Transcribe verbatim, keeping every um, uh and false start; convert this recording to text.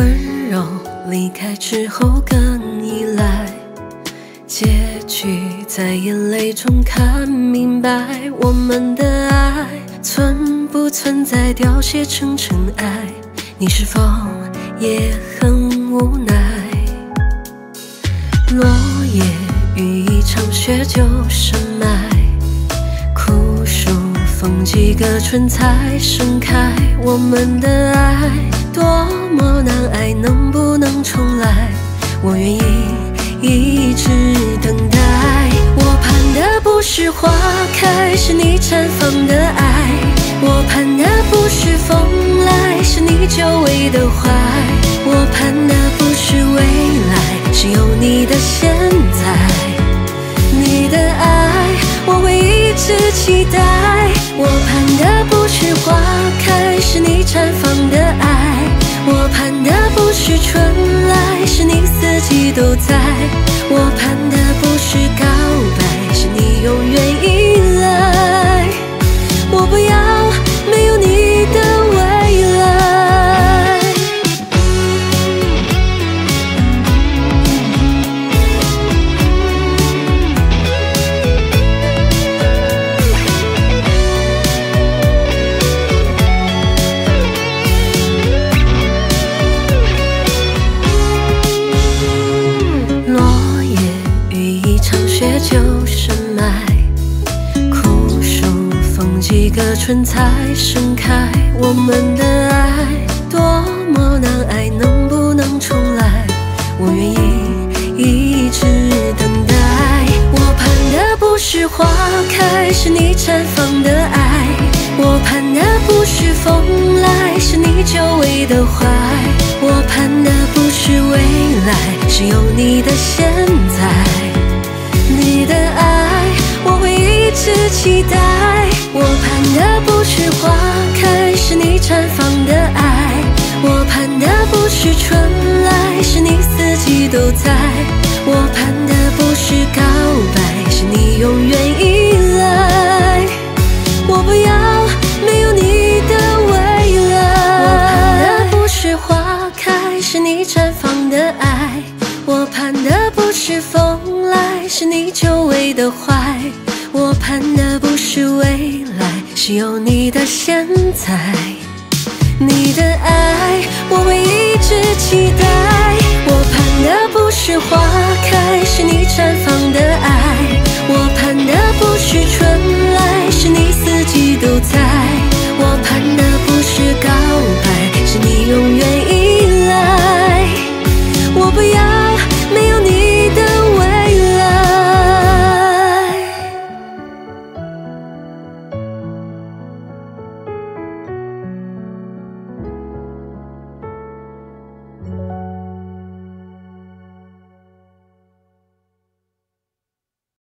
温柔，离开之后更依赖。结局在眼泪中看明白，我们的爱存不存在，凋谢成尘埃。你是否也很无奈？落叶与一场雪就深埋，枯树逢几个春才盛开。我们的爱多么难挨，能不能重来？我愿意一直等待。我盼的不是花开，是你绽放的爱。我盼的不是风来，是你久违的怀。我盼的不是未来，是有你的现在。你的爱，我会一直期待。我盼的不是花开，是你绽放的爱。我盼的不是春来，是你四季都在。我盼的不是告白，是你永远依赖。我不要没有你的未来。落叶与一场雪就深埋，枯树逢几个春才盛开。我们的爱多么难挨，能不能重来？我愿意一直等待。我盼的不是花开，是你绽放的爱。我盼的不是风来，是你久违的怀。我盼的不是未来，是有你的现在。你的爱，我会一直期待。我盼的不是花开，是你绽放的爱。我盼的不是春来，是你四季都在。我盼的不是告白，是你永远依赖。我不要没有你的未来。我盼的不是花开，是你绽放的爱。我盼的不是风来，是你久违的怀。我盼的不是未来，是有你的现在。你的爱，我会一直期待。我盼的不是花开，是你绽放的爱。我盼的不是春来，是你四季都在。